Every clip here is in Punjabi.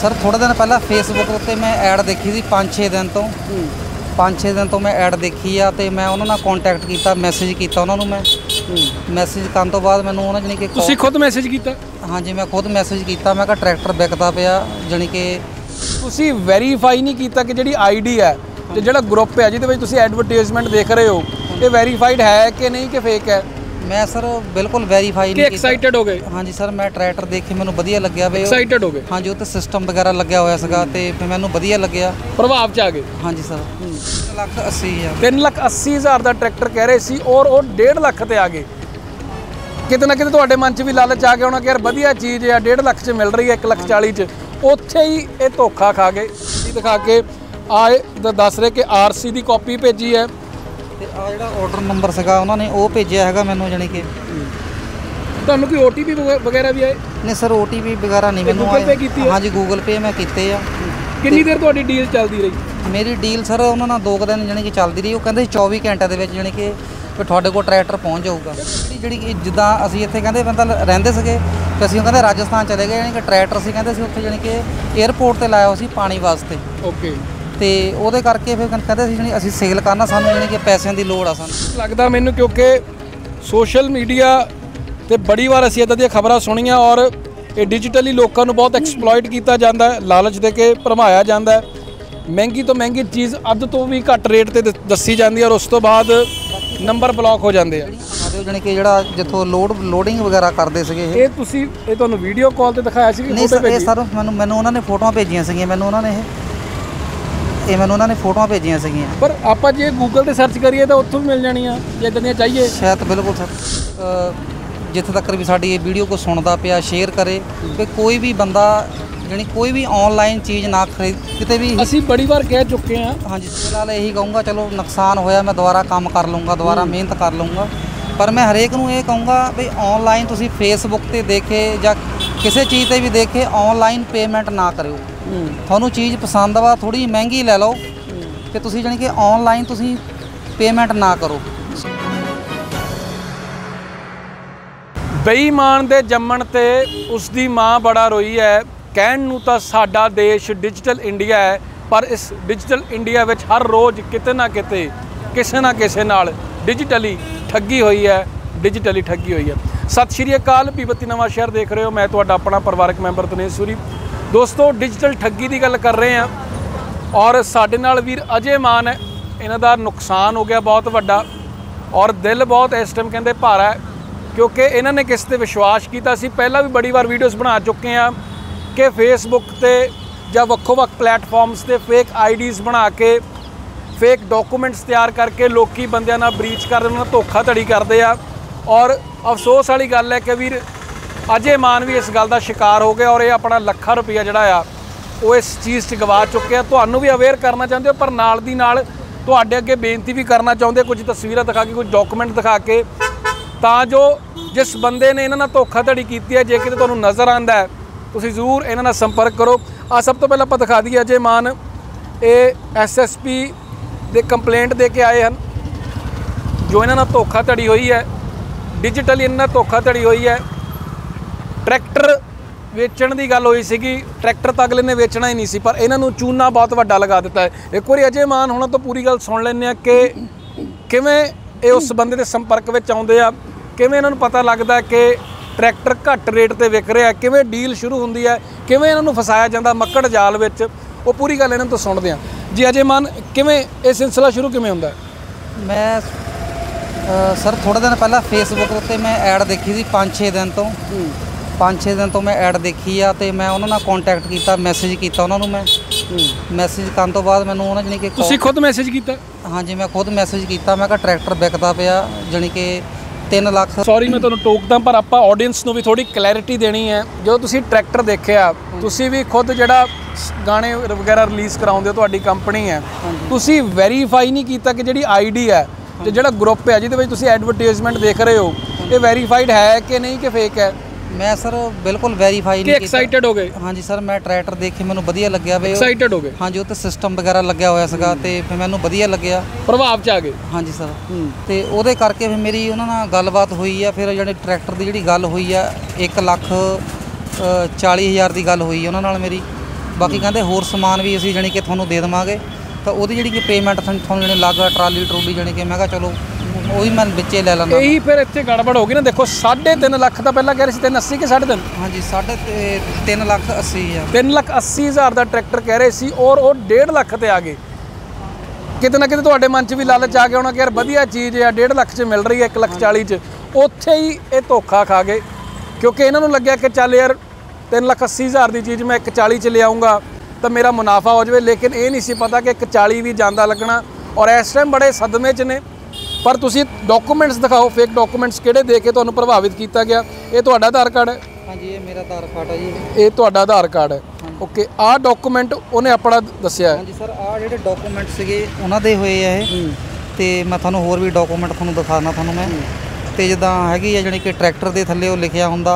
सर थोड़ा दिन पहला फेसबुक उत्ते मैं ऐड देखी थी 5-6 दिन तो मैं ऐड देखी आ तो मैं उन्होंने कॉन्टैक्ट किया मैसेज किया उन्होंने मैं मैसेज करने तो बाद मैंने उन्होंने जानी कि खुद मैसेज किया। हाँ जी मैं खुद मैसेज किया मैं ट्रैक्टर बिकता पाया जानी कि तुसी वेरीफाई नहीं किया कि जी आई डी है तो जो ग्रुप है जिसे एडवरटाइजमेंट देख रहे हो ये वेरीफाइड है कि नहीं कि फेक है। मैं सर बिल्कुल वेरीफाई नहीं एक्साइटेड हो गए। हाँ जी सर मैं ट्रैक्टर देखे मैं वधिया लग्या वे एक्साइटेड हो गए। हाँ जी उत्ते सिस्टम वगैरह लग्या होया सीगा ते फिर मैनूं वधिया लग्या प्रभाव च आ गए। हाँ जी सर 3,80,000 का ट्रैक्टर कह रहे सी और 1.5 लाख ते आ गए। कितने ना कितने तुहाडे मन च भी लालच आ गया होना कि यार वधिया चीज़ है 1.5 लाख च मिल रही है 1,40,000 च उत्थे ही ये धोखा खा गए। दिखा के आए दस रहे कि RC की कॉपी भेजी है ਜਿਹੜਾ ਆਰਡਰ ਨੰਬਰ ਸੀਗਾ ਉਹਨਾਂ ਨੇ ਉਹ ਭੇਜਿਆ ਹੈਗਾ ਮੈਨੂੰ ਜਾਨੀ ਕਿ ਤੁਹਾਨੂੰ ਕੋਈ OTP ਵਗੈਰਾ ਵੀ ਆਏ ਨਹੀਂ ਸਰ OTP ਵਗੈਰਾ ਨਹੀਂ ਮੈਨੂੰ ਆਏ। ਹਾਂ ਜੀ Google Pay ਮੈਂ ਕੀਤੇ ਆ। ਕਿੰਨੀ ਦੇਰ ਤੁਹਾਡੀ ਡੀਲ ਚੱਲਦੀ ਰਹੀ? ਮੇਰੀ ਡੀਲ ਸਰ ਉਹਨਾਂ ਨਾਲ 2 ਦਿਨ ਜਾਨੀ ਕਿ ਚੱਲਦੀ ਰਹੀ। ਉਹ ਕਹਿੰਦੇ 24 ਘੰਟੇ ਦੇ ਵਿੱਚ ਜਾਨੀ ਕਿ ਤੁਹਾਡੇ ਕੋਲ ਟਰੈਕਟਰ ਪਹੁੰਚ ਜਾਊਗਾ। ਜਿਹੜੀ ਜਿੱਦਾਂ ਅਸੀਂ ਇੱਥੇ ਕਹਿੰਦੇ ਮਤਲਬ ਰਹਿੰਦੇ ਸੀਗੇ ਤੇ ਅਸੀਂ ਕਹਿੰਦੇ ਰਾਜਸਥਾਨ ਚਲੇ ਗਏ ਜਾਨੀ ਕਿ ਟਰੈਕਟਰ ਅਸੀਂ ਕਹਿੰਦੇ ਸੀ ਉੱਥੇ ਜਾਨੀ ਕਿ 에ਅਰਪੋਰਟ ਤੇ ਲਾਇਆ ਹੋਇਆ ਸੀ ਪਾਣੀ ਵਾਸਤੇ। ਓਕੇ तो वो करके फिर कहते असी सेल करना सानू जानी कि पैसों की लौड़ आ। सानू लगता मैनू क्योंकि सोशल मीडिया ते बड़ी बार असी इदां दी खबरां सुनिया और ये डिजिटली लोगों को बहुत एक्सप्लॉइट किया जाता है लालच दे के भरमाया जाता है महंगी तो महंगी चीज़ अद तो भी घट रेट पर दसी जाती है और उस तो बाद नंबर ब्लॉक हो जाते हैं जानी कि जो जितों लोडिंग वगैरह करते हैं। वीडियो कॉल पर दिखाया नहीं सर मैं मैं उन्होंने फोटो भेजिया मैं उन्होंने ਇਹ ਮੈਨੂੰ ਉਹਨਾਂ ਨੇ ਫੋਟੋਆਂ ਭੇਜੀਆਂ ਸੀਗੀਆਂ ਪਰ ਆਪਾਂ ਜੇ ਗੂਗਲ ਤੇ ਸਰਚ ਕਰੀਏ ਤਾਂ ਉੱਥੋਂ ਵੀ ਮਿਲ ਜਾਣੀਆਂ ਜੇ ਇਦਾਂ ਦੀਆਂ ਚਾਹੀਏ ਸ਼ਾਇਦ। ਬਿਲਕੁਲ ਸਰ ਜਿੱਥੇ ਤੱਕ ਵੀ ਸਾਡੀ ਇਹ ਵੀਡੀਓ ਕੋ ਸੁਣਦਾ ਪਿਆ ਸ਼ੇਅਰ ਕਰੇ ਕਿ ਕੋਈ ਵੀ ਬੰਦਾ ਜਾਨੀ ਕੋਈ ਵੀ ਆਨਲਾਈਨ ਚੀਜ਼ ਨਾ ਖਰੀਦ ਕਿਤੇ ਵੀ ਅਸੀਂ ਬੜੀ ਵਾਰ ਕਹਿ ਚੁੱਕੇ ਹਾਂ। ਹਾਂਜੀ ਫਿਲਹਾਲ ਇਹੀ ਕਹੂੰਗਾ ਚਲੋ ਨੁਕਸਾਨ ਹੋਇਆ ਮੈਂ ਦੁਬਾਰਾ ਕੰਮ ਕਰ ਲੂੰਗਾ ਦੁਬਾਰਾ ਮਿਹਨਤ ਕਰ ਲੂੰਗਾ ਪਰ ਮੈਂ ਹਰੇਕ ਨੂੰ ਇਹ ਕਹੂੰਗਾ ਵੀ ਆਨਲਾਈਨ ਤੁਸੀਂ ਫੇਸਬੁੱਕ ਤੇ ਦੇਖੇ ਜਾਂ ਕਿਸੇ ਚੀਜ਼ ਤੇ ਵੀ ਦੇਖੇ ਆਨਲਾਈਨ ਪੇਮੈਂਟ ਨਾ ਕਰਿਓ। ਤੁਹਾਨੂੰ ਚੀਜ਼ ਪਸੰਦ ਵਾ ਥੋੜੀ ਮਹਿੰਗੀ ਲੈ ਲਓ ਤੇ ਤੁਸੀਂ ਜਾਨੀ ਕਿ ਆਨਲਾਈਨ ਤੁਸੀਂ ਪੇਮੈਂਟ ਨਾ ਕਰੋ। ਬੇਈਮਾਨ ਦੇ ਜੰਮਣ ਤੇ ਉਸ ਦੀ ਮਾਂ ਬੜਾ ਰੋਈ ਹੈ। ਕਹਿਣ ਨੂੰ ਤਾਂ ਸਾਡਾ ਦੇਸ਼ ਡਿਜੀਟਲ ਇੰਡੀਆ ਹੈ ਪਰ ਇਸ ਡਿਜੀਟਲ ਇੰਡੀਆ ਵਿੱਚ ਹਰ ਰੋਜ਼ ਕਿਤੇ ਨਾ ਕਿਤੇ ਕਿਸੇ ਨਾ ਕਿਸੇ ਨਾਲ ਡਿਜੀਟਲੀ ਠੱਗੀ ਹੋਈ ਹੈ ਸਤਿ ਸ਼੍ਰੀ ਅਕਾਲ ਪੀਬਤੀ ਨਵਾਂ ਸ਼ਹਿਰ ਦੇਖ ਰਹੇ ਹੋ ਮੈਂ ਤੁਹਾਡਾ ਆਪਣਾ ਪਰਿਵਾਰਕ ਮੈਂਬਰ ਦਿਨੇਸ਼ ਸੂਰੀ। दोस्तों डिजिटल ठगी की गल कर रहे हैं और साढ़े नाल वीर अजय मान है इन्हों नुकसान हो गया बहुत वड्डा और दिल बहुत इस टाइम कहते भारा है क्योंकि इन्होंने किस पर विश्वास किया। पहला भी बड़ी बार वीडियोज़ बना चुके हैं कि फेसबुक ते जां वक्खो-वक्ख प्लेटफॉर्म्स ते फेक आईडीज़ बना के फेक डॉकूमेंट्स तैयार करके लोग बंदियां नाल ब्रीच करदे उन्हां नाल धोखाधड़ी करदे आ और अफसोस वाली गल है कि वीर अजय मान भी इस गल का शिकार हो गया और यह अपना लखा रुपया जोड़ा आ वो इस चीज़ से गवा चुके हैं। तो भी अवेयर करना चाहते हो पर नाल दी नाल तो अगे बेनती भी करना चाहते कुछ तस्वीर दिखा के कुछ डॉकूमेंट दिखा के जो जिस बंदे ने इन्होंने धोखाधड़ी की है जे कि तो नज़र आता है तो जरूर इन्होंने संपर्क करो। आ सब तो पहले आप दिखा दिए अजय मान ये SSP दे कंप्लेंट दे के आए हैं जो इन्होंने धोखाधड़ी हुई है डिजिटली इन्होंने धोखाधड़ी हुई है। ट्रैक्टर वेचण की गल हुई सीगी ट्रैक्टर तो अगले ने वेचना ही नहीं सी पर इन्हों चूना बहुत वड्डा लगा दिता है। एक बार अजय मान होना तो पूरी गल सुन लेने हैं कि किवें ये उस बंदे के संपर्क में आउंदे आ किवें इन्हां नूं पता लगता है कि ट्रैक्टर घट रेट पर विक रहा है किवें डील शुरू हुंदी है किवें इन्हां नूं फसाया जाता मक्कड़ जाल विच वो पूरी गल इन्हां तों सुणदे आ। जी अजय मान किवें ये सिलसिला शुरू किवें हुंदा है? मैं सर थोड़ा दिन पहला फेसबुक उत्ते मैं ऐड देखी थी 5-6 दिन तो 5-6 दिन तो मैं ऐड देखी आ तो मैं उन्होंने कॉन्टैक्ट किया मैसेज किया उन्होंने मैं मैसेज करने तो बाद मैंने उन्होंने जानी कि खुद मैसेज किया। हाँ जी मैं खुद मैसेज किया मैं ट्रैक्टर बिकता पाया जानी कि 3 लाख। सॉरी मैं तुहानूं टोकदा पर आपां ऑडियंस नूं भी थोड़ी क्लैरिटी देनी है जो तुसीं ट्रैक्टर देखिया तुसीं भी खुद जिहड़ा गाने वगैरह रिलीज़ कराउंदे हो तुहाडी कंपनी है तुसीं वेरीफाई नहीं किया कि जिहड़ी आईडी है ते जिहड़ा ग्रुप है जिहदे विच तुसीं एडवरटाइजमेंट देख रहे हो ये वेरीफाइड है कि नहीं कि फेक है। मैं सर बिल्कुल वेरीफाई नहीं एक्साइटेड हो गए। हाँ जी सर मैं ट्रैक्टर देखे मैं वधिया लग्या वे एक्साइटेड हो गए। हाँ जी उत्ते सिस्टम वगैरह लग्या होया सीगा ते फिर मैनूं वधिया लग्या प्रभाव च आ गए। हाँ जी सर ते ओहदे करके फिर मेरी उन्हां नाल गलबात हुई है फिर जिहड़ी ट्रैक्टर दी जिहड़ी गल हुई है 1 लाख 40,000 की गल हुई उन्होंने मेरी। बाकी कहते होर समान भी असी जाने कि थोनों दे देवे, तो वो जी कि पेमेंट थोड़ा जाने अलग ट्राली ट्रोली जाने कि मैं कहा चलो वही मैं बच्चे ले लाना। यही फिर इतने गड़बड़ हो गई ना। देखो 3.5 लाख का पहला कह रहे थे 380 के 3.5। हाँ जी 3.80 लाख 3,80,000 का ट्रैक्टर कह रहे थे और 1.5 लाख से आ गए। कितने ना कितने तो मन च भी लालच आ गया होना कि यार वधिया चीज़ है 1.5 लाख च मिल रही है 1,40,000 च, उत्थे ही ये धोखा खा गए। क्योंकि इन्हों लगे कि चल यार 3,80,000 की चीज़ मैं 1,40,000 च ले आऊँगा तो मेरा मुनाफा हो जाए, लेकिन ये नहीं सी पता कि 1,40,000 भी जाना लगना। और इस टाइम बड़े सदमे च ने, पर तुसी डॉकूमेंट्स दिखाओ फेक डॉकूमेंट्स किहड़े दे के तुहानूं प्रभावित किया गया। ये तुहाडा आधार कार्ड है? हाँ जी ये मेरा आधार कार्ड है जी। ये तुहाडा आधार कार्ड है, ओके। आ डॉकूमेंट उन्हें अपना दसिया है? हाँ जी सर आ जिहड़े डॉकूमेंट्स सीगे उन्हां दे होए आ ये, ते मैं तुहानूं होर भी डॉकूमेंट तुहानूं दिखाना तुहानूं मैं। ते जिद्दां हैगी आ जानी कि ट्रैक्टर दे थल्ले ओह लिखिया हुंदा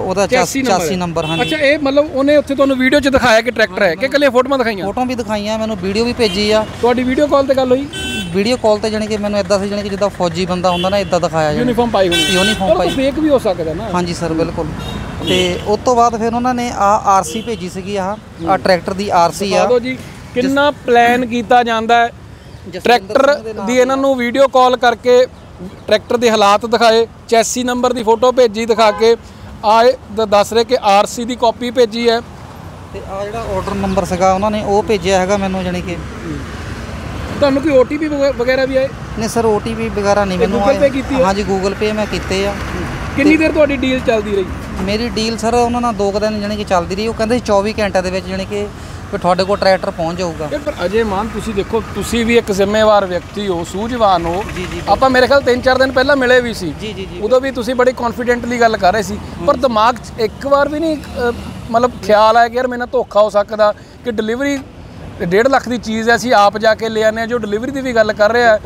ओहदा 86 नंबर। हाँ जी अच्छा, ये मतलब उन्हें उत्थे तुहानूं वीडियो च दिखाया कि ट्रैक्टर है कि कल्ले फोटोआं दिखाईयां? फोटोआं भी दिखाईयां, मैनूं वीडियो भी भेजी आ। तुहाडी वीडियो कॉल ते गल होई? वीडियो कॉल तो जाने कि मैं इदा से जाने कि जिदा फौजी बंदा होंदा ना इदा दिखाया, यूनिफॉर्म पाई हुई, यूनिफॉर्म पाई। फेक भी हो सकता ना? हाँ जी सर बिल्कुल। तो उस तो बाद फिर उन्होंने आरसी भेजी सी, ट्रैक्टर की आरसी आ कितना प्लान किया जाता है ट्रैक्टर की। इन्होंने वीडियो कॉल करके ट्रैक्टर के हालात दिखाए, चैसी नंबर की फोटो भेजी दिखा के आए दस रहे कि आरसी की कॉपी भेजी है। तो आ जो ऑर्डर नंबर सगा उन्होंने वो भेजा है मैंने जाने कि। ਤੁਹਾਨੂੰ ਕੋਈ OTP ਵਗੈਰਾ ਵੀ ਆਏ? ਨਹੀਂ ਸਰ OTP ਵਗੈਰਾ ਨਹੀਂ ਮੈਨੂੰ ਆਇਆ। ਗੂਗਲ ਪੇ ਕੀਤੀ? ਹਾਂਜੀ ਗੂਗਲ ਪੇ ਮੈਂ ਕੀਤੇ ਆ। ਕਿੰਨੀ ਦੇਰ ਤੁਹਾਡੀ ਡੀਲ ਚੱਲਦੀ ਰਹੀ? ਮੇਰੀ ਡੀਲ ਸਰ ਉਹਨਾਂ ਨਾਲ 2 ਦਿਨ ਜਾਨੀ ਕਿ ਚੱਲਦੀ ਰਹੀ। ਉਹ ਕਹਿੰਦੇ 24 ਘੰਟੇ ਦੇ ਵਿੱਚ ਜਾਨੀ ਕਿ ਤੁਹਾਡੇ ਕੋਲ ਟਰੈਕਟਰ ਪਹੁੰਚ ਜਾਊਗਾ। ਪਰ ਅਜੇ ਮਾਨ ਤੁਸੀਂ ਦੇਖੋ, ਤੁਸੀਂ ਵੀ ਇੱਕ ਜ਼ਿੰਮੇਵਾਰ ਵਿਅਕਤੀ ਹੋ, ਸੂਝਵਾਨ ਹੋ। ਆਪਾਂ ਮੇਰੇ ਖਿਆਲ 3-4 ਦਿਨ ਪਹਿਲਾਂ ਮਿਲੇ ਵੀ ਸੀ, ਉਦੋਂ ਵੀ ਤੁਸੀਂ ਬੜੀ ਕੌਨਫੀਡੈਂਟਲੀ ਗੱਲ ਕਰ ਰਹੇ ਸੀ, ਪਰ ਦਿਮਾਗ 'ਚ ਇੱਕ ਵਾਰ ਵੀ ਨਹੀਂ ਮਤਲਬ ਖਿਆਲ ਆਇਆ ਕਿ ਯਾਰ ਮੇਰੇ ਨਾਲ ਧੋਖਾ ਹੋ ਸਕਦਾ ਕਿ ਡਿਲੀਵਰੀ 1.5 ਲੱਖ की चीज़ है असी आप जाके ले आने जो डिलीवरी की भी गल कर रहे हैं।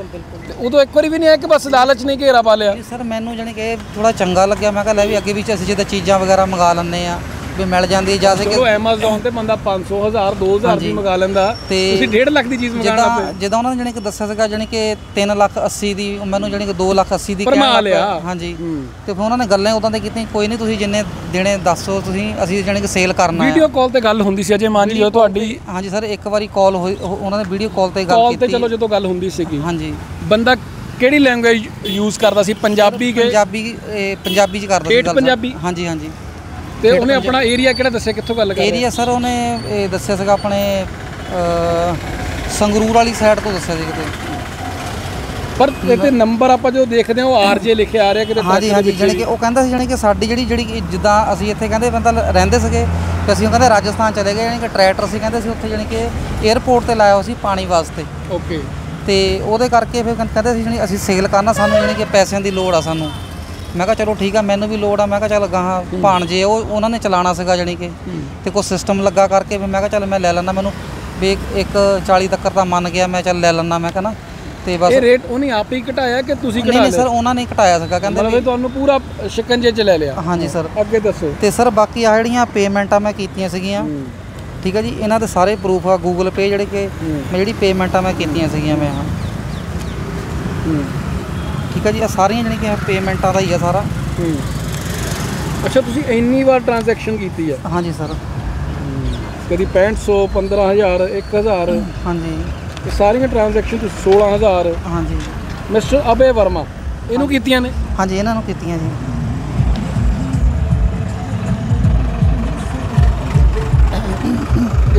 उदो एक बार भी नहीं है कि बस लालच ने घेरा पा लिया? सर मैनू जाने के थोड़ा चंगा लग्या, मैं कहा भी अगे भी असीं जिद्दां चीज़ां वगैरह मंगा लैंदे आ भी मिल जाती है जैसे Amazon ते बंदा 500 1000 2000 की मंगा लैंदा, ते 1.5 लाख की चीज़ मंगाणा जिद्दां उन्होंने जाने कि दस्सिया सीगा जाने कि 3,80,000 की मैनू जाने कि 2,80,000 की मंगा लिया। हाँ जी तो फिर उन्होंने गल्लें उदां ते कीतियां कोई नहीं तुसीं जिन्ने देने दस्सो तुसीं असीं जाने कि सेल करना है। वीडियो कॉल ते गल हुंदी सी अजय मान जी जो तुहाडी? हाँ जी सर एक बारी कॉल होई उन्होंने वीडियो कॉल ते गल कीती। चलो जो गल हुंदी सीगी हाँ जी बंदा ਕਿਹੜੀ ਲੈਂਗੁਏਜ ਯੂਜ਼ ਕਰਦਾ ਸੀ? ਪੰਜਾਬੀ ਚ ਕਰਦਾ ਸੀ ਗੱਲ। हाँ जी हाँ जी ਤੇ ਉਹਨੇ ਆਪਣਾ ਏਰੀਆ ਕਿਹੜਾ ਦੱਸਿਆ ਕਿੱਥੋਂ ਗੱਲ ਕਰ? ਏਰੀਆ ਸਰ ਉਹਨੇ ਦੱਸਿਆ ਸੀਗਾ ਆਪਣੇ ਸੰਗਰੂਰ ਵਾਲੀ ਸਾਈਡ ਤੋਂ ਦੱਸਿਆ ਸੀ ਕਿਤੇ। ਪਰ ਇਹਦੇ ਨੰਬਰ ਆਪਾਂ ਜੋ ਦੇਖਦੇ ਹਾਂ ਉਹ RJ ਲਿਖੇ ਆ ਰਿਹਾ ਕਿਤੇ। ਹਾਂਜੀ ਹਾਂਜੀ ਜਾਣੀ ਕਿ ਉਹ ਕਹਿੰਦਾ ਸੀ ਜਾਣੀ ਕਿ ਸਾਡੀ ਜਿਹੜੀ ਜਿੱਦਾਂ ਅਸੀਂ ਇੱਥੇ ਕਹਿੰਦੇ ਬੰਦਾ ਰਹਿੰਦੇ ਸੀਗੇ ਤੇ ਅਸੀਂ ਉਹ ਕਹਿੰਦੇ ਰਾਜਸਥਾਨ ਚਲੇ ਗਏ ਜਾਣੀ ਕਿ ਟਰੈਕਟਰ ਸੀ ਕਹਿੰਦੇ ਸੀ ਉੱਥੇ ਜਾਣੀ ਕਿ 에ਅਰਪੋਰਟ ਤੇ ਲਾਇਆ ਹੋਇਆ ਸੀ ਪਾਣੀ ਵਾਸਤੇ, ਓਕੇ। ਤੇ ਉਹਦੇ ਕਰਕੇ ਫਿਰ ਕਹਿੰਦੇ ਸੀ ਜਾਣੀ ਅਸੀਂ ਸੇਲ ਕਰਨਾ ਸਾਨੂੰ ਜਾਣੀ ਕਿ ਪੈਸਿਆਂ ਦੀ ਲੋੜ ਆ ਸਾਨੂੰ। मैं कहा चलो ठीक है मैनू भी लोड़ आ, मैं चल गां भाणजे उन्होंने चलाना सगा जाने के तो कुछ सिस्टम लगा करके फिर मैं चल मैं लै लाना। मैं भी 1,40 तक का मन गया मैं चल लै लाना मैं कहना। तो बस रेट उन्हें आप ही घटाया कि नहीं? सर उन्होंने घटाया सगा कहते पूरा शिकंजे च लै लिया। हाँ जी सर अगे दसो। तो सर बाकी आ जिहड़ियां पेमेंटा मैं कीतियां सीगियां ठीक है जी, इन्हां दे सारे प्रूफ आ गूगल पे जिहड़े कि मैं जिहड़ी पेमेंटा मैं कीतियां सीगियां मैं ठीक है जी। आ सारियां जानी कि पेमेंटा का ही है सारा। अच्छा तुसी इन्नी बार ट्रांजैक्शन की है? हाँ जी सर कभी 500 15,000 1,000। हाँ जी सारिया ट्रांजैक्शन 16,000। हाँ जी मिस्टर अभय वर्मा इनू कीतियां ने? हाँ जी इन्होंने कीतियां जी।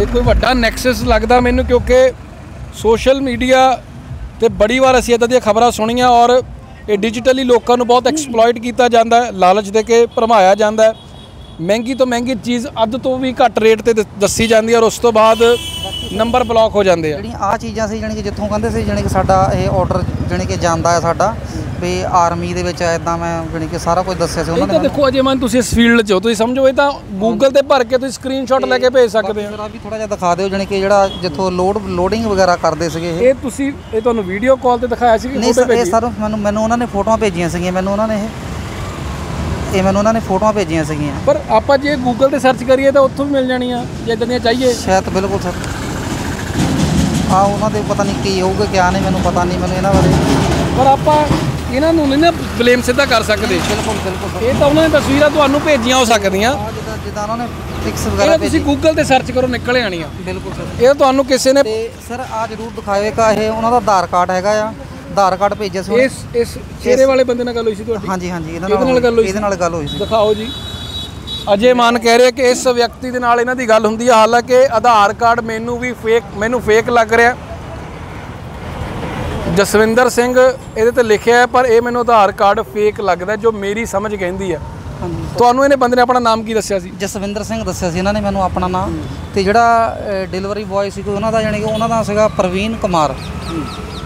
एक कोई वड्डा नैक्सस लगता मैनू क्योंकि सोशल मीडिया ते बड़ी बार असीं इदां दियां खबरां सुनियां और ये डिजिटली लोगों को बहुत एक्सप्लॉइट किया जाता है, लालच दे के भरमाया जाता है, महंगी तो महंगी चीज़ अद तो भी घट रेट पर दसी जाती है और उस तो बाद नंबर ब्लॉक हो जाते हैं। जी आ चीज़ा से जाने कि जितों कहते सी जाने कि साडा ये ऑर्डर जाने कि जाता है साडा भी आर्मी दे विच इदां मैं जाने कि सारा कुछ दस्सिया सी उन्होंने। देखो अजय मान तुसीं इस फील्ड च हो तुसीं समझो ये तो गूगल ते भर के तुसीं स्क्रीनशॉट लैके भेज सकदे हो। भी थोड़ा जिहा दिखा दिओ जाने कि जिहड़ा जिथों लोडिंग वगैरह करदे सीगे ये तुसीं ये तुहानूं वीडियो कॉल ते दिखाया सी कि फोटो भेजी? सर मैनूं उन्होंने फोटोआं भेजियां सीगियां मैनूं उन्होंने ਇਹ ਮੈਨੂੰ ਉਹਨਾਂ ਨੇ ਫੋਟੋਆਂ ਭੇਜੀਆਂ ਸੀਗੀਆਂ। ਪਰ ਆਪਾਂ ਜੇ ਗੂਗਲ ਤੇ ਸਰਚ ਕਰੀਏ ਤਾਂ ਉੱਥੋਂ ਵੀ ਮਿਲ ਜਾਣੀਆਂ ਜੇ ਇਦਾਂ ਦੀਆਂ ਚਾਹੀਏ ਸ਼ਾਇਦ। ਬਿਲਕੁਲ ਸਰ ਆ ਉਹਨਾਂ ਦੇ ਪਤਾ ਨਹੀਂ ਕੀ ਹੋਊਗਾ ਕਿਆ ਨਹੀਂ ਮੈਨੂੰ ਪਤਾ ਨਹੀਂ ਮੈਨੂੰ ਇਹਨਾਂ ਬਾਰੇ, ਪਰ ਆਪਾਂ ਇਹਨਾਂ ਨੂੰ ਨਹੀਂ ਨਾ ਬਲੇਮ ਸਿੱਧਾ ਕਰ ਸਕਦੇ। ਬਿਲਕੁਲ ਬਿਲਕੁਲ ਇਹ ਤਾਂ ਉਹਨਾਂ ਨੇ ਤਸਵੀਰਾਂ ਤੁਹਾਨੂੰ ਭੇਜੀਆਂ ਹੋ ਸਕਦੀਆਂ ਜਿੱਦਾਂ ਉਹਨਾਂ ਨੇ ਪਿਕਸ ਵਗੈਰਾ ਤੁਸੀਂ ਗੂਗਲ ਤੇ ਸਰਚ ਕਰੋ ਨਿਕਲੇ ਆਣੀਆਂ। ਬਿਲਕੁਲ ਸਰ, ਇਹ ਤੁਹਾਨੂੰ ਕਿਸੇ ਨੇ ਸਰ ਆ ਜ਼ਰੂਰ ਦਿਖਾਏਗਾ, ਇਹ ਉਹਨਾਂ ਦਾ ਆਧਾਰ ਕਾਰਡ ਹੈਗਾ ਆ, ਆਧਾਰ ਕਾਰਡ ਭੇਜਿਆ ਸੀ ਇਸ ਚਿਹਰੇ ਵਾਲੇ ਬੰਦੇ ਨਾਲ ਗੱਲ ਹੋਈ ਸੀ ਤੁਹਾਡੀ? ਹਾਂਜੀ ਹਾਂਜੀ, ਇਹਦੇ ਨਾਲ ਗੱਲ ਹੋਈ ਸੀ। ਦਿਖਾਓ ਜੀ, ਅਜੇ ਮਾਨ ਕਹਿ ਰਹੇ ਕਿ ਇਸ ਵਿਅਕਤੀ ਦੇ ਨਾਲ ਇਹਨਾਂ ਦੀ ਗੱਲ ਹੁੰਦੀ ਹੈ, ਹਾਲਾਂਕਿ ਆਧਾਰ ਕਾਰਡ ਮੈਨੂੰ ਫੇਕ ਲੱਗ ਰਿਹਾ। ਜਸਵਿੰਦਰ ਸਿੰਘ ਇਹਦੇ ਤੇ ਲਿਖਿਆ ਹੈ ਪਰ ਇਹ ਮੈਨੂੰ ਆਧਾਰ ਕਾਰਡ ਫੇਕ ਲੱਗਦਾ ਜੋ ਮੇਰੀ ਸਮਝ ਕਹਿੰਦੀ ਹੈ। ਤੁਹਾਨੂੰ ਇਹਨੇ ਬੰਦੇ ਨੇ ਆਪਣਾ ਨਾਮ ਕੀ ਦੱਸਿਆ ਸੀ? ਜਸਵਿੰਦਰ ਸਿੰਘ ਦੱਸਿਆ ਸੀ ਇਹਨਾਂ ਨੇ ਮੈਨੂੰ ਆਪਣਾ ਨਾਮ, ਤੇ ਜਿਹੜਾ ਡਿਲੀਵਰੀ ਬॉय ਸੀ ਉਹਨਾਂ ਦਾ ਉਹਨਾਂ ਦਾ ਸੀਗਾ ਪ੍ਰਵੀਨ ਕੁਮਾਰ,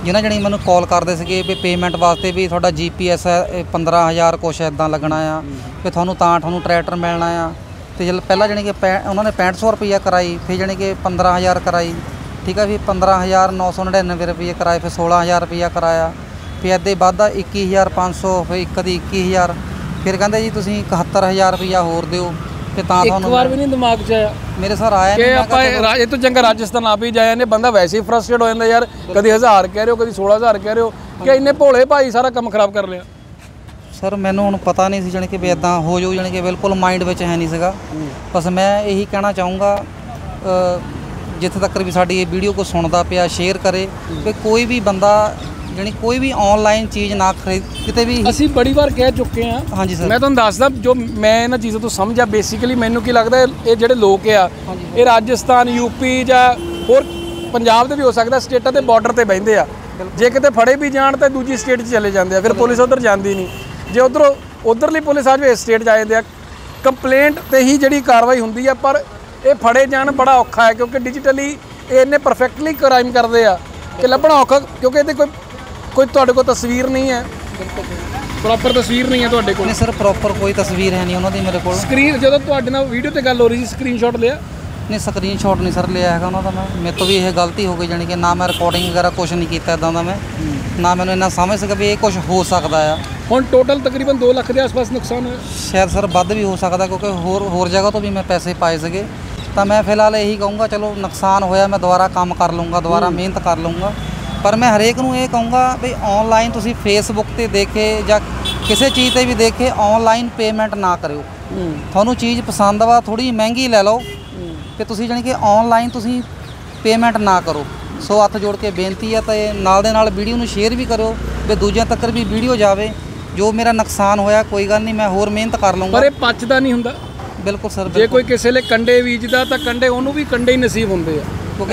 ਜਿਹਨਾਂ ਜਾਨੀ ਮੈਨੂੰ ਕਾਲ ਕਰਦੇ ਸੀਗੇ ਵੀ ਪੇਮੈਂਟ ਵਾਸਤੇ ਵੀ ਤੁਹਾਡਾ GPS ਹੈ 15,000 ਕੁਛ ਇੱਦਾਂ ਲੱਗਣਾ ਆ, ਵੀ ਤੁਹਾਨੂੰ ਟਰੈਕਟਰ ਮਿਲਣਾ ਆ। ਤੇ ਪਹਿਲਾਂ ਜਾਨੀ ਕਿ ਉਹਨਾਂ ਨੇ 6500 ਰੁਪਈਆ ਕਰਾਈ, ਫਿਰ ਜਾਨੀ ਕਿ 15,000 ਕਰਾਈ, ਠੀਕ ਆ, ਫਿਰ 15,999 ਰੁਪਈਏ ਕਰਾਏ, ਫਿਰ 16,000 ਰੁਪਈਆ ਕਰਾਇਆ, ਫਿਰ ਇੱਦਾਂ ਹੀ ਵੱਧਦਾ 21,500, ਫਿਰ ਇੱਕ ਦੀ 21,000, ਫਿਰ ਕਹਿੰਦੇ ਜੀ ਤੁਸੀਂ 71,000 ਰੁਪਈਆ ਹੋਰ ਦਿਓ। ਤੇ ਤਾਂ ਤੁਹਾਨੂੰ ਇੱਕ ਵਾਰ ਵੀ ਨਹੀਂ ਦਿਮਾਗ 'ਚ ਆਇਆ ਮੇਰੇ ਸਰ ਆਇਆ ਕਿ ਆਪਾਂ ਇਹ ਤੋਂ ਚੰਗਾ ਰਾਜਸਥਾਨ ਆਪ ਹੀ ਜਾਇਆ ਨੇ, ਬੰਦਾ ਵੈਸੇ ਹੀ ਫਰਸਟ੍ਰੇਟ ਹੋ ਜਾਂਦਾ ਯਾਰ, ਕਦੀ 1000 ਕਹਿ ਰਹੇ ਹੋ, ਕਦੀ 16,000 ਕਹਿ ਰਹੇ ਹੋ, ਕਿ ਇੰਨੇ ਭੋਲੇ ਭਾਈ ਸਾਰਾ ਕੰਮ ਖਰਾਬ ਕਰ ਲਿਆ। ਸਰ ਮੈਨੂੰ ਹੁਣ ਪਤਾ ਨਹੀਂ ਸੀ ਜਾਣੀ ਕਿ ਵੀ ਇੱਦਾਂ ਹੋ ਜਾਊ, ਜਾਣੀ ਕਿ ਬਿਲਕੁਲ ਮਾਈਂਡ ਵਿੱਚ ਹੈ ਨਹੀਂ ਸੀਗਾ। ਬਸ ਮੈਂ ਇਹੀ ਕਹਿਣਾ ਚਾਹੂੰਗਾ ਜਿੱਥੇ ਤੱਕ ਵੀ ਸਾਡੀ ਇਹ ਵੀਡੀਓ ਕੋ ਸੁਣਦਾ ਪਿਆ ਸ਼ੇਅਰ ਕਰੇ ਕਿ ਕੋਈ ਵੀ ਬੰਦਾ ਜਾਣੀ ਕੋਈ ਵੀ ਔਨਲਾਈਨ ਚੀਜ਼ ਨਾ ਖਰੀਦ ਕਿਤੇ ਵੀ। ਅਸੀਂ ਬੜੀ ਵਾਰ ਕਹਿ ਚੁੱਕੇ ਹਾਂ। ਹਾਂਜੀ ਸਰ, ਮੈਂ ਤੁਹਾਨੂੰ ਦੱਸਦਾ ਜੋ ਮੈਂ ਇਹਨਾਂ ਚੀਜ਼ਾਂ ਤੋਂ ਸਮਝਿਆ ਬੇਸਿਕਲੀ ਮੈਨੂੰ ਕੀ ਲੱਗਦਾ ਇਹ ਜਿਹੜੇ ਲੋਕ ਆ ਇਹ ਰਾਜਸਥਾਨ, UP ਜਾਂ ਹੋਰ ਪੰਜਾਬ ਦੇ ਵੀ ਹੋ ਸਕਦਾ ਸਟੇਟਾਂ ਦੇ ਬਾਰਡਰ ਤੇ ਬਹਿੰਦੇ ਆ, ਜੇ ਕਿਤੇ ਫੜੇ ਵੀ ਜਾਣ ਤਾਂ ਦੂਜੀ ਸਟੇਟ 'ਚ ਚਲੇ ਜਾਂਦੇ ਆ, ਫਿਰ ਪੁਲਿਸ ਉਧਰ ਜਾਂਦੀ ਨਹੀਂ, ਜੇ ਉਧਰਲੀ ਪੁਲਿਸ ਆ ਜਾਵੇ ਇਸ ਸਟੇਟ ਜਾ ਜਾਂਦੇ ਆ, ਕੰਪਲੇਂਟ 'ਤੇ ਹੀ ਜਿਹੜੀ ਕਾਰਵਾਈ ਹੁੰਦੀ ਆ। ਪਰ ਇਹ ਫੜੇ ਜਾਣ ਬੜਾ ਔਖਾ ਹੈ ਕਿਉਂਕਿ ਡਿਜੀਟਲੀ ਇਹ ਇੰਨੇ ਪਰਫੈਕਟਲੀ ਕ੍ਰਾਈਮ ਕਰਦੇ ਆ ਕਿ ਲੱਭਣਾ ਔਖਾ, ਕਿਉਂਕਿ ਇਹਦੇ ਕੋਈ ਤੁਹਾਡੇ ਕੋਲ ਤਸਵੀਰ ਨਹੀਂ ਹੈ, ਪ੍ਰੋਪਰ ਤਸਵੀਰ ਨਹੀਂ ਹੈ ਤੁਹਾਡੇ ਕੋਲ? ਨਹੀਂ ਸਰ, ਪ੍ਰੋਪਰ ਕੋਈ ਤਸਵੀਰ ਹੈ ਨਹੀਂ ਉਹਨਾਂ ਦੀ ਮੇਰੇ ਕੋਲ। ਸਕਰੀਨ ਜਦੋਂ ਤੁਹਾਡੇ ਨਾਲ ਵੀਡੀਓ ਤੇ ਗੱਲ ਹੋ ਰਹੀ ਸੀ ਸਕਰੀਨਸ਼ਾਟ ਲਿਆ? ਨਹੀਂ ਸਕਰੀਨਸ਼ਾਟ ਨਹੀਂ ਸਰ ਲਿਆ ਹੈਗਾ ਉਹਨਾਂ ਦਾ, ਮੈਂ ਮੇਰੇ ਤੋਂ ਵੀ ਇਹ ਗਲਤੀ ਹੋ ਗਈ ਜਾਣੀ ਕਿ ਨਾ ਮੈਂ ਰਿਕਾਰਡਿੰਗ ਵਗੈਰਾ ਕੁਛ ਨਹੀਂ ਕੀਤਾ ਇੱਦਾਂ ਦਾ, ਮੈਂ ਨਾ ਮੈਨੂੰ ਇੰਨਾ ਸਮਝ ਸਕਿਆ ਵੀ ਇਹ ਕੁਛ ਹੋ ਸਕਦਾ ਆ। ਹੁਣ ਟੋਟਲ ਤਕਰੀਬਨ 2 ਲੱਖ ਦੇ ਆਸ-ਪਾਸ ਨੁਕਸਾਨ ਹੋਇਆ ਸ਼ਾਇਦ ਸਰ, ਵੱਧ ਵੀ ਹੋ ਸਕਦਾ ਕਿਉਂਕਿ ਹੋਰ ਜਗ੍ਹਾ ਤੋਂ ਵੀ ਮੈਂ ਪੈਸੇ ਪਾਏ ਸੀਗੇ। ਤਾਂ ਮੈਂ ਫਿਲਹਾਲ ਇਹੀ ਕਹੂੰਗਾ ਚਲੋ ਨੁਕਸਾਨ ਹੋਇਆ, ਮੈਂ ਦੁਬਾਰਾ ਕੰਮ ਕਰ ਲੂੰਗਾ, ਦੁਬਾਰਾ ਮਿਹਨਤ ਕਰ ਲੂੰਗਾ, ਪਰ ਮੈਂ ਹਰੇਕ ਨੂੰ ਇਹ ਕਹੂੰਗਾ ਵੀ ਔਨਲਾਈਨ ਤੁਸੀਂ ਫੇਸਬੁੱਕ 'ਤੇ ਦੇਖੇ ਜਾਂ ਕਿਸੇ ਚੀਜ਼ 'ਤੇ ਵੀ ਦੇਖੇ ਔਨਲਾਈਨ ਪੇਮੈਂਟ ਨਾ ਕਰਿਓ। ਤੁਹਾਨੂੰ ਚੀਜ਼ ਪਸੰਦ ਵਾ ਥੋੜ੍ਹੀ ਮਹਿੰਗੀ ਲੈ ਲਓ ਤੇ ਤੁਸੀਂ ਜਾਣੀ ਕਿ ਔਨਲਾਈਨ ਤੁਸੀਂ ਪੇਮੈਂਟ ਨਾ ਕਰੋ। ਸੋ ਹੱਥ ਜੋੜ ਕੇ ਬੇਨਤੀ ਆ, ਤੇ ਨਾਲ ਦੇ ਨਾਲ ਵੀਡੀਓ ਨੂੰ ਸ਼ੇਅਰ ਵੀ ਕਰਿਓ ਵੀ ਦੂਜਿਆਂ ਤੱਕ ਵੀ ਵੀਡੀਓ ਜਾਵੇ। ਜੋ ਮੇਰਾ ਨੁਕਸਾਨ ਹੋਇਆ ਕੋਈ ਗੱਲ ਨਹੀਂ, ਮੈਂ ਹੋਰ ਮਿਹਨਤ ਕਰ ਲਊਂਗਾ। ਪਰ ਇਹ ਪਚਦਾ ਨਹੀਂ ਹੁੰਦਾ। ਬਿਲਕੁਲ ਸਰ, ਜੇ ਕੋਈ ਕਿਸੇ ਲਈ ਕੰਡੇ ਬੀਜਦਾ ਤਾਂ ਕੰਡੇ ਉਹਨੂੰ ਵੀ ਕੰਡੇ ਹੀ ਨਸੀਬ ਹੁੰਦੇ ਆ,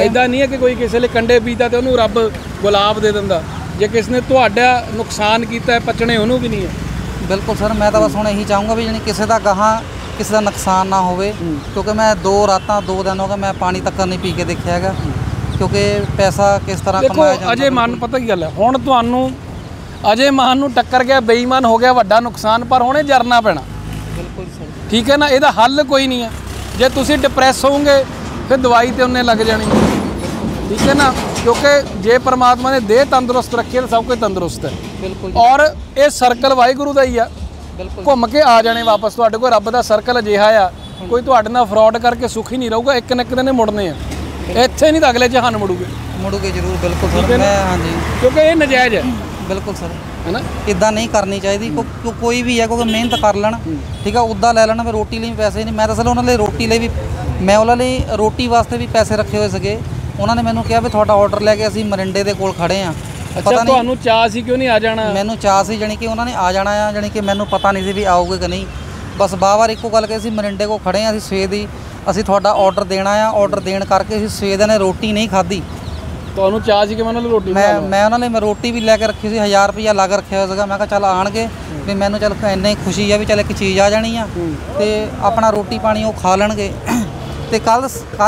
ਇੱਦਾਂ ਨਹੀਂ ਹੈ ਕਿ ਕੋਈ ਕਿਸੇ ਲਈ ਕੰਡੇ ਬੀਜਦਾ ਤੇ ਉਹਨੂੰ ਰੱਬ ਗੁਲਾਬ ਦੇ ਦਿੰਦਾ। ਜੇ ਕਿਸੇ ਨੇ ਤੁਹਾਡਾ ਨੁਕਸਾਨ ਕੀਤਾ ਪਚਣੇ ਉਹਨੂੰ ਵੀ ਨਹੀਂ ਹੈ। ਬਿਲਕੁਲ ਸਰ, ਮੈਂ ਤਾਂ ਬਸ ਹੁਣ ਇਹੀ ਚਾਹੂੰਗਾ ਵੀ ਜਾਣੀ ਕਿਸੇ ਦਾ ਗਾਹਾਂ ਕਿਸੇ ਦਾ ਨੁਕਸਾਨ ਨਾ ਹੋਵੇ, ਕਿਉਂਕਿ ਮੈਂ 2 ਰਾਤਾਂ 2 ਦਿਨ ਹੋ ਗਏ ਮੈਂ ਪਾਣੀ ਤੱਕ ਨਹੀਂ ਪੀ ਕੇ ਦੇਖਿਆ ਹੈਗਾ, ਕਿਉਂਕਿ ਪੈਸਾ ਕਿਸ ਤਰ੍ਹਾਂ ਕਮਾਇਆ ਜਾਂਦਾ। ਅਜੇ ਮਾਨ ਪਤਾ ਕੀ ਗੱਲ ਹੈ, ਹੁਣ ਤੁਹਾਨੂੰ ਅਜੇ ਮਾਨ ਨੂੰ ਟੱਕਰ ਗਿਆ, ਬੇਈਮਾਨ ਹੋ ਗਿਆ, ਵੱਡਾ ਨੁਕਸਾਨ, ਪਰ ਹੁਣ ਇਹ ਜਰਨਾ ਪੈਣਾ। ਬਿਲਕੁਲ ਸਰ, ਠੀਕ ਹੈ ਨਾ, ਇਹਦਾ ਹੱਲ ਕੋਈ ਨਹੀਂ ਹੈ। ਜੇ ਤੁਸੀਂ ਡਿਪਰੈਸ ਹੋਵੋਗੇ ਫਿਰ ਦਵਾਈ ਤੇ ਉਹਨੇ ਲੱਗ ਜਾਣੀ, ਠੀਕ ਹੈ ਨਾ, ਕਿਉਂਕਿ ਜੇ ਪਰਮਾਤਮਾ ਨੇ ਦੇਹ ਤੰਦਰੁਸਤ ਰੱਖੀ ਤਾਂ ਸਭ ਕੁਝ ਤੰਦਰੁਸਤ ਹੈ। ਬਿਲਕੁਲ, ਔਰ ਇਹ ਸਰਕਲ ਵਾਹਿਗੁਰੂ ਦਾ ਹੀ ਆ, ਘੁੰਮ ਕੇ ਆ ਜਾਣੇ ਵਾਪਸ ਤੁਹਾਡੇ ਕੋਲ। ਰੱਬ ਦਾ ਸਰਕਲ ਅਜਿਹਾ ਆ, ਕੋਈ ਤੁਹਾਡੇ ਨਾਲ ਫਰਾਡ ਕਰਕੇ ਸੁਖੀ ਨਹੀਂ ਰਹੂਗਾ, ਇੱਕ ਨਾ ਇੱਕ ਦਿਨ ਮੁੜਨੇ ਆ, ਇੱਥੇ ਨਹੀਂ ਤਾਂ ਅਗਲੇ ਜਹਾਨ ਮੁੜੂਗੇ ਜ਼ਰੂਰ। ਬਿਲਕੁਲ ਸਰ, ਹਾਂਜੀ, ਕਿਉਂਕਿ ਇਹ ਨਜਾਇਜ਼ ਹੈ। ਬਿਲਕੁਲ ਸਰ, ਹੈ ਨਾ, ਇੱਦਾਂ ਨਹੀਂ ਕਰਨੀ ਚਾਹੀਦੀ। ਕੋਈ ਵੀ ਹੈ ਕਿਉਂਕਿ ਮਿਹਨਤ ਕਰ ਲੈਣ, ਠੀਕ ਆ, ਉੱਦਾਂ ਲੈ ਲੈਣਾ। ਮੈਂ ਰੋਟੀ ਲਈ ਪੈਸੇ ਨਹੀਂ, ਮੈਂ ਤਾਂ ਅਸਲ ਉਹਨਾਂ ਲਈ ਰੋਟੀ ਲਈ ਵੀ ਮੈਂ ਉਹਨਾਂ ਲਈ ਰੋਟੀ ਵਾਸਤੇ ਵੀ ਪੈਸੇ ਰੱਖੇ ਹੋਏ ਸੀਗੇ। ਉਹਨਾਂ ਨੇ ਮੈਨੂੰ ਕਿਹਾ ਵੀ ਤੁਹਾਡਾ ਆਰਡਰ ਲੈ ਕੇ ਅਸੀਂ ਮਰਿੰਡੇ ਦੇ ਕੋਲ ਖੜ੍ਹੇ ਹਾਂ। ਅੱਛਾ, ਤੁਹਾਨੂੰ ਚਾਹ ਸੀ ਕਿਉਂ ਨਹੀਂ ਆ ਜਾਣਾ? ਮੈਨੂੰ ਚਾਹ ਸੀ ਜਾਣੀ ਕਿ ਉਹਨਾਂ ਨੇ ਆ ਜਾਣਾ ਆ, ਜਾਣੀ ਕਿ ਮੈਨੂੰ ਪਤਾ ਨਹੀਂ ਸੀ ਵੀ ਆਉਗੇ ਕਿ ਨਹੀਂ। ਬਸ ਬਾਰ-ਬਾਰ ਇੱਕੋ ਗੱਲ ਕਹੀ ਸੀ, ਮਰਿੰਡੇ ਕੋਲ ਖੜ੍ਹੇ ਹਾਂ ਅਸੀਂ ਸਵੇਰ ਦੀ, ਅਸੀਂ ਤੁਹਾਡਾ ਆਰਡਰ ਦੇਣਾ ਆ। ਆਰਡਰ ਦੇਣ ਕਰਕੇ ਅਸੀਂ ਸਵੇਰ ਦੇ ਨੇ ਰੋਟੀ ਨਹੀਂ ਖਾਧੀ। ਤੁਹਾਨੂੰ ਚਾਹ ਸੀ ਕਿ ਮੈਂ ਉਹਨਾਂ ਲਈ ਰੋਟੀ ਮੈਂ ਉਹਨਾਂ ਲਈ ਮੈਂ ਰੋਟੀ ਵੀ ਲੈ ਕੇ ਰੱਖੀ ਸੀ, 1000 ਰੁਪਈਆ ਲੱਗ ਰੱਖਿਆ ਹੋਇਆ ਸੀਗਾ। ਮੈਂ ਕਿਹਾ ਚੱਲ ਆਣਗੇ ਵੀ ਮੈਨੂੰ ਚੱਲ ਇੰਨੀ ਖੁਸ਼ੀ ਆ ਵੀ ਚੱਲ ਇੱਕ ਚੀਜ਼ ਆ ਜਾਣੀ ਆ ਤੇ ਆਪਣਾ ਰੋਟੀ ਪਾਣੀ ਉਹ ਖਾ ਲੈਣਗੇ। ਤੇ ਕੱਲ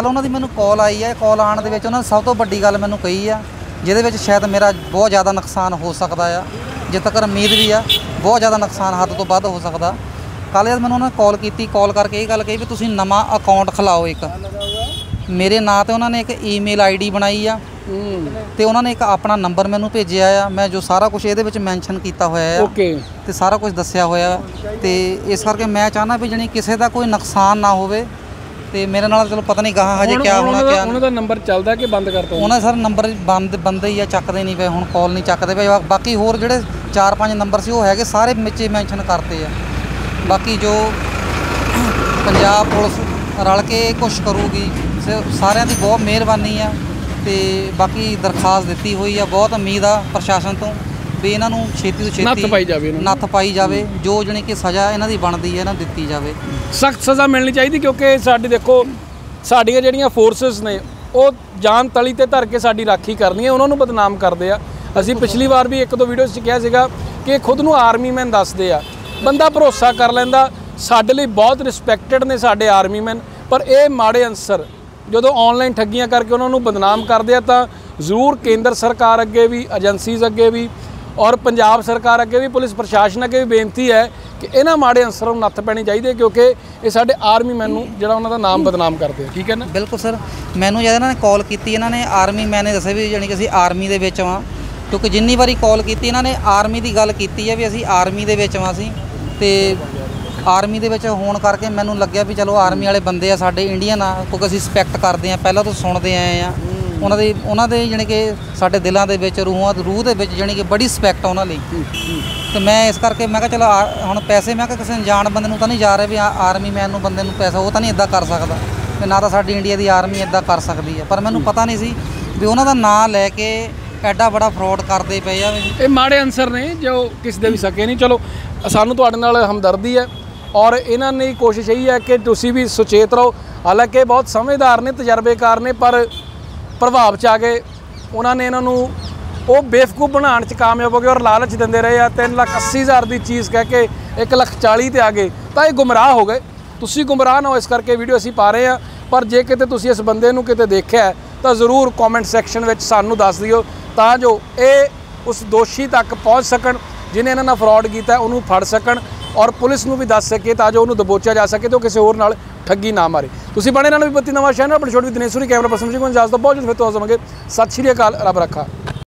ਉਹਨਾਂ ਦੀ ਮੈਨੂੰ ਕਾਲ ਆਈ ਹੈ। ਕਾਲ ਆਉਣ ਦੇ ਵਿੱਚ ਉਹਨਾਂ ਨੇ ਸਭ ਤੋਂ ਵੱਡੀ ਗੱਲ ਮੈਨੂੰ ਕਹੀ ਆ, ਜਿਹਦੇ ਵਿੱਚ ਸ਼ਾਇਦ ਮੇਰਾ ਬਹੁਤ ਜ਼ਿਆਦਾ ਨੁਕਸਾਨ ਹੋ ਸਕਦਾ ਆ, ਜਿੱਥੇ ਤੱਕ ਉਮੀਦ ਵੀ ਆ ਬਹੁਤ ਜ਼ਿਆਦਾ ਨੁਕਸਾਨ, ਹੱਦ ਤੋਂ ਵੱਧ ਹੋ ਸਕਦਾ। ਕੱਲ੍ਹ ਜਦ ਮੈਨੂੰ ਉਹਨਾਂ ਨੇ ਕਾਲ ਕੀਤੀ, ਕਾਲ ਕਰਕੇ ਇਹ ਗੱਲ ਕਹੀ ਵੀ ਤੁਸੀਂ ਨਵਾਂ ਅਕਾਊਂਟ ਖੁਲਾਓ ਇੱਕ। ਮੇਰੇ ਨਾਂ 'ਤੇ ਉਹਨਾਂ ਨੇ ਇੱਕ ਈਮੇਲ ਆਈਡੀ ਬਣਾਈ ਆ ਤੇ ਉਹਨਾਂ ਨੇ ਇੱਕ ਆਪਣਾ ਨੰਬਰ ਮੈਨੂੰ ਭੇਜਿਆ ਆ। ਮੈਂ ਜੋ ਸਾਰਾ ਕੁਝ ਇਹਦੇ ਵਿੱਚ ਮੈਂਸ਼ਨ ਕੀਤਾ ਹੋਇਆ ਆ, ਓਕੇ, ਤੇ ਸਾਰਾ ਕੁਝ ਦੱਸਿਆ ਹੋਇਆ। ਤੇ ਇਸ ਕਰਕੇ ਮੈਂ ਚਾਹੁੰਦਾ ਵੀ ਜਾਣੀ ਕਿਸੇ ਦਾ ਕੋਈ ਨੁਕਸਾਨ ਨਾ ਹੋਵੇ। ਤੇ ਮੇਰੇ ਨਾਲ ਚਲੋ ਪਤਾ ਨਹੀਂ ਗਾਹਾਂ ਹਜੇ ਕਿਆ ਹੋਣਾ ਕਿਆ। ਉਹਨਾਂ ਦਾ ਨੰਬਰ ਚੱਲਦਾ ਕਿ ਬੰਦ ਕਰਤਾ? ਉਹਨਾਂ ਸਰ ਨੰਬਰ ਬੰਦ ਹੀ ਆ, ਚੱਕਦੇ ਨਹੀਂ ਪਏ, ਹੁਣ ਕਾਲ ਨਹੀਂ ਚੱਕਦੇ ਪਏ। ਬਾਕੀ ਹੋਰ ਜਿਹੜੇ 4-5 ਨੰਬਰ ਸੀ ਉਹ ਹੈਗੇ ਸਾਰੇ ਵਿੱਚ ਮੈਂਸ਼ਨ ਕਰਤੇ ਆ। ਬਾਕੀ ਜੋ ਪੰਜਾਬ ਪੁਲਿਸ ਰਲ ਕੇ ਕੁਛ ਕਰੂਗੀ। ਸਾਰਿਆਂ ਦੀ ਬਹੁਤ ਮਿਹਰਬਾਨੀ ਆ ਤੇ ਬਾਕੀ ਦਰਖਾਸਤ ਦਿੱਤੀ ਹੋਈ ਆ, ਬਹੁਤ ਉਮੀਦ ਆ ਪ੍ਰਸ਼ਾਸਨ ਤੋਂ ਵੀ ਇਹਨਾਂ ਨੂੰ ਛੇਤੀ ਤੋਂ ਛੇਤੀ ਨੱਥ ਪਾਈ ਜਾਵੇ, ਜੋ ਜਾਣੀ ਕਿ ਸਜ਼ਾ ਇਹਨਾਂ ਦੀ ਬਣਦੀ ਹੈ ਇਹਨਾਂ ਦਿੱਤੀ ਜਾਵੇ, ਸਖਤ ਸਜ਼ਾ ਮਿਲਣੀ ਚਾਹੀਦੀ। ਕਿਉਂਕਿ ਸਾਡੇ ਦੇਖੋ ਸਾਡੀਆਂ ਜਿਹੜੀਆਂ ਫੋਰਸਸ ਨੇ ਉਹ ਜਾਨ ਤਲੀ ਤੇ ਧਰ ਕੇ ਸਾਡੀ ਰਾਖੀ ਕਰਨੀ ਹੈ, ਉਹਨਾਂ ਨੂੰ ਬਦਨਾਮ ਕਰਦੇ ਆ। ਅਸੀਂ ਪਿਛਲੀ ਵਾਰ ਵੀ ਇੱਕ ਦੋ ਵੀਡੀਓਜ਼ 'ਚ ਕਿਹਾ ਸੀਗਾ ਕਿ ਖੁਦ ਨੂੰ ਆਰਮੀ ਮੈਨ ਦੱਸਦੇ ਆ, ਬੰਦਾ ਭਰੋਸਾ ਕਰ ਲੈਂਦਾ, ਸਾਡੇ ਲਈ ਬਹੁਤ ਰਿਸਪੈਕਟਡ ਨੇ ਸਾਡੇ ਆਰਮੀ ਮੈਨ, ਪਰ ਇਹ ਮਾੜੇ ਅਨਸਰ ਜਦੋਂ ਆਨਲਾਈਨ ਠੱਗੀਆਂ ਕਰਕੇ ਉਹਨਾਂ ਨੂੰ ਬਦਨਾਮ ਕਰਦੇ ਆ ਤਾਂ ਜ਼ਰੂਰ ਕੇਂਦਰ ਸਰਕਾਰ ਅੱਗੇ ਵੀ, ਏਜੰਸੀਜ਼ ਅੱਗੇ ਵੀ ਔਰ ਪੰਜਾਬ ਸਰਕਾਰ ਅੱਗੇ ਵੀ, ਪੁਲਿਸ ਪ੍ਰਸ਼ਾਸਨ ਅੱਗੇ ਵੀ ਬੇਨਤੀ ਹੈ ਕਿ ਇਹਨਾਂ ਮਾੜੇ ਅਨਸਰਾਂ ਨੂੰ ਨੱਥ ਪੈਣੀ ਚਾਹੀਦੀ ਹੈ, ਕਿਉਂਕਿ ਇਹ ਸਾਡੇ ਆਰਮੀ ਮੈਨ ਨੂੰ ਜਿਹੜਾ ਉਹਨਾਂ ਦਾ ਨਾਮ ਬਦਨਾਮ ਕਰਦੇ ਆ। ਠੀਕ ਹੈ ਨਾ, ਬਿਲਕੁਲ ਸਰ। ਮੈਨੂੰ ਜਦ ਇਹਨਾਂ ਨੇ ਕਾਲ ਕੀਤੀ, ਇਹਨਾਂ ਨੇ ਆਰਮੀ ਮੈਨ ਨੇ ਦੱਸਿਆ ਵੀ ਜਾਣੀ ਕਿ ਅਸੀਂ ਆਰਮੀ ਦੇ ਵਿੱਚ ਹਾਂ, ਕਿਉਂਕਿ ਜਿੰਨੀ ਵਾਰੀ ਕਾਲ ਕੀਤੀ ਇਹਨਾਂ ਨੇ ਆਰਮੀ ਦੀ ਗੱਲ ਕੀਤੀ ਹੈ ਵੀ ਅਸੀਂ ਆਰਮੀ ਦੇ ਵਿੱਚ ਹਾਂ ਅਸੀਂ, ਤੇ ਆਰਮੀ ਦੇ ਵਿੱਚ ਹੋਣ ਕਰਕੇ ਮੈਨੂੰ ਲੱਗਿਆ ਵੀ ਚਲੋ ਆਰਮੀ ਵਾਲੇ ਬੰਦੇ ਆ ਸਾਡੇ ਇੰਡੀਅਨ ਆ, ਕਿਉਂਕਿ ਅਸੀਂ ਰਿਸਪੈਕਟ ਕਰਦੇ ਹਾਂ, ਪਹਿਲਾਂ ਤੋਂ ਸੁਣਦੇ ਆਏ ਆ ਉਹਨਾਂ ਦੇ ਜਾਣੀ ਕਿ ਸਾਡੇ ਦਿਲਾਂ ਦੇ ਵਿੱਚ ਰੂਹ ਦੇ ਵਿੱਚ ਜਾਣੀ ਕਿ ਬੜੀ ਰਿਸਪੈਕਟ ਆ ਉਹਨਾਂ ਲਈ। ਤੇ ਮੈਂ ਇਸ ਕਰਕੇ ਮੈਂ ਕਿਹਾ ਚਲੋ ਹੁਣ ਪੈਸੇ ਮੈਂ ਕਿਹਾ ਕਿਸੇ ਅਣਜਾਣ ਬੰਦੇ ਨੂੰ ਤਾਂ ਨਹੀਂ ਜਾ ਰਿਹਾ ਵੀ ਆਰਮੀ ਮੈਨ ਨੂੰ ਬੰਦੇ ਨੂੰ ਪੈਸਾ ਉਹ ਤਾਂ ਨਹੀਂ ਇੱਦਾਂ ਕਰ ਸਕਦਾ, ਤੇ ਨਾ ਤਾਂ ਸਾਡੀ ਇੰਡੀਆ ਦੀ ਆਰਮੀ ਇੱਦਾਂ ਕਰ ਸਕਦੀ ਹੈ, ਪਰ ਮੈਨੂੰ ਪਤਾ ਨਹੀਂ ਸੀ ਵੀ ਉਹਨਾਂ ਦਾ ਨਾਂ ਲੈ ਕੇ ਐਡਾ ਬੜਾ ਫਰੋਡ ਕਰਦੇ ਪਏ ਆ। ਇਹ ਮਾੜੇ ਅਨਸਰ ਨੇ ਜੋ ਕਿਸੇ ਦੇ ਵੀ ਸਕੇ ਨਹੀਂ। ਚਲੋ ਸਾਨੂੰ ਤੁਹਾਡੇ ਨਾਲ ਹਮਦਰਦੀ ਹੈ ਔਰ ਇਹਨਾਂ ਨੇ ਕੋਸ਼ਿਸ਼ ਇਹੀ ਹੈ ਕਿ ਤੁਸੀਂ ਵੀ ਸੁਚੇਤ ਰਹੋ। ਹਾਲਾਂਕਿ ਬਹੁਤ ਸਮਝਦਾਰ ਨੇ, ਤਜਰਬੇਕਾਰ ਨੇ, ਪਰ ਪ੍ਰਭਾਵ 'ਚ ਆ ਗਏ, ਉਹਨਾਂ ਨੇ ਇਹਨਾਂ ਨੂੰ ਉਹ ਬੇਵਕੂਫ ਬਣਾਉਣ 'ਚ ਕਾਮਯਾਬ ਹੋ ਗਏ ਔਰ ਲਾਲਚ ਦਿੰਦੇ ਰਹੇ ਆ। 3,80,000 ਦੀ ਚੀਜ਼ ਕਹਿ ਕੇ 1,40,000 ਤੇ ਆ ਗਏ ਤਾਂ ਇਹ ਗੁੰਮਰਾਹ ਹੋ ਗਏ। ਤੁਸੀਂ ਗੁੰਮਰਾਹ ਨਾ ਹੋ, ਇਸ ਕਰਕੇ ਵੀਡੀਓ ਅਸੀਂ ਪਾ ਰਹੇ ਹਾਂ। ਪਰ ਜੇ ਕਿਤੇ ਤੁਸੀਂ ਇਸ ਬੰਦੇ ਨੂੰ ਕਿਤੇ ਦੇਖਿਆ ਤਾਂ ਜ਼ਰੂਰ ਕਮੈਂਟ ਸੈਕਸ਼ਨ ਵਿੱਚ ਸਾਨੂੰ ਦੱਸ ਦਿਓ, ਤਾਂ ਜੋ ਇਹ ਉਸ ਦੋਸ਼ੀ ਤੱਕ ਪਹੁੰਚ ਸਕਣ ਜਿਹਨੇ ਇਹਨਾਂ ਨਾਲ ਫਰਾਡ ਕੀਤਾ, ਉਹਨੂੰ ਫੜ ਸਕਣ ਔਰ ਪੁਲਿਸ ਨੂੰ ਵੀ ਦੱਸ ਸਕੀਏ ਤਾਂ ਜੋ ਉਹਨੂੰ ਦਬੋਚਿਆ ਜਾ ਸਕੇ ਤੇ ਉਹ ਕਿਸੇ ਹੋਰ ਨਾਲ ਠੱਗੀ ਨਾ ਮਾਰੇ। ਤੁਸੀਂ ਬਣੇ ਨਾਲ ਵੀ ਬੱਤੀ ਨਵਾਂ ਸ਼ਹਿਰ ਨਾਲ ਆਪਣੇ ਛੋਟੇ ਵੀ ਦਿਨੇਸ਼ ਸੂਰੀ, ਕੈਮਰਾ ਪਰਸਨ ਜੀ ਕੋਲ ਇਜਾਜ਼ਤ। ਬਹੁਤ ਜਲਦ ਫਿਰ ਤੋਂ ਆਵਾਂਗੇ। ਸਤਿ ਸ਼੍ਰੀ ਅਕਾਲ, ਰੱਬ ਰੱਖਾ।